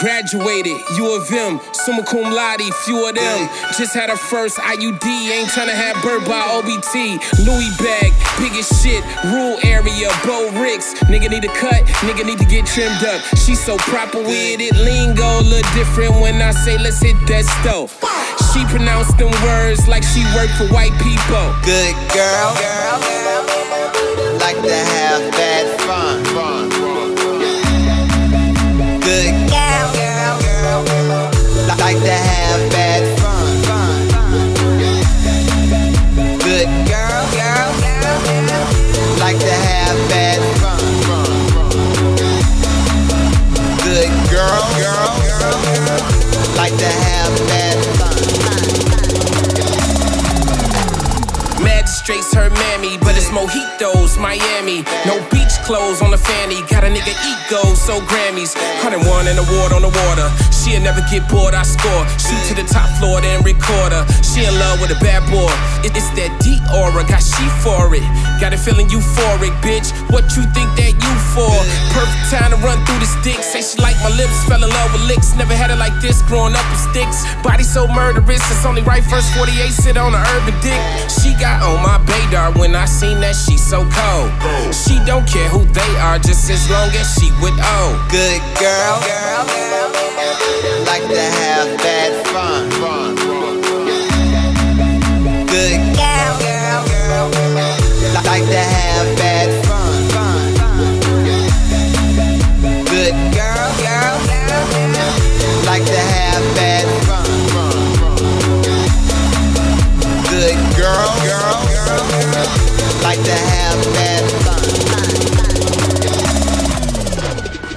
Graduated, U of M, summa cum laude, few of them. Just had her first IUD, ain't tryna have birth by OBT. Louis bag, biggest shit, rural area, Bo Ricks. Nigga need a cut, nigga need to get trimmed up. She so proper with it, lingo, look different when I say let's hit that stove. She pronounced them words like she worked for white people. Good girl, like to have bad fun. Good girl, like to have bad fun. Good girl, like to have bad fun. Good girl, like to have bad fun. Magistrates her mammy, but it's mojitos, Miami. No beach clothes on the fanny, got a nigga ego, so Grammys. 101 an award on the water. She'll never get bored, I score. Shoot to the top floor, then record her. She in love with a bad boy. It's that D aura, got she for it. Got it feeling euphoric, bitch. What you think that you for? Perfect time to run through the sticks. Say she like my lips, fell in love with licks. Never had it like this, growing up with sticks. Body so murderous, it's only right first 48, sit on a urban dick. She got on my radar when I seen that she so cold. She don't care who they are, just as long as she would own. Good girl, like to have bad fun. Good girl, like to have bad fun. Good girl, like to have bad fun. Good girl, like to have bad fun.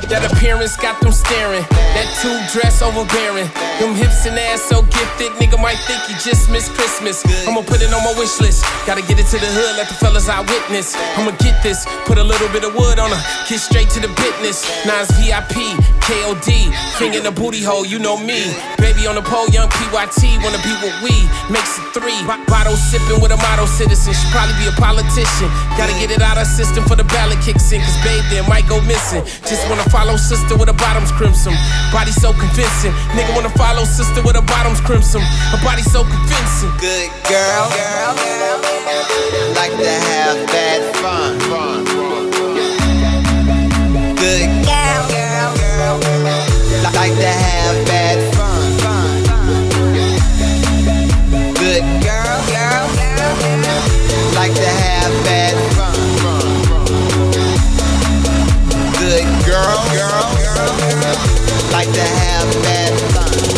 That appearance got them staring, that tube dress overbearing. Them hips and ass so gifted, nigga might think you just missed Christmas. I'ma put it on my wish list, gotta get it to the hood, let the fellas I witness. I'ma get this, put a little bit of wood on her, get straight to the business. Now it's VIP, KOD, finger in the booty hole, you know me. Baby on the pole, young PYT, wanna be with we, makes it three. Bottle sipping with a model citizen, should probably be a politician. Gotta get it out of system for the ballot kicks in, cause babe then might go missing. Just wanna follow sister with her bottoms crimson, body so convincing. Nigga wanna follow sister with her bottoms crimson, her body so convincing. Good girl, like to have bad fun. Good girl, like to have bad fun. Good girl, like to have bad fun. Good girl, like to have bad fun.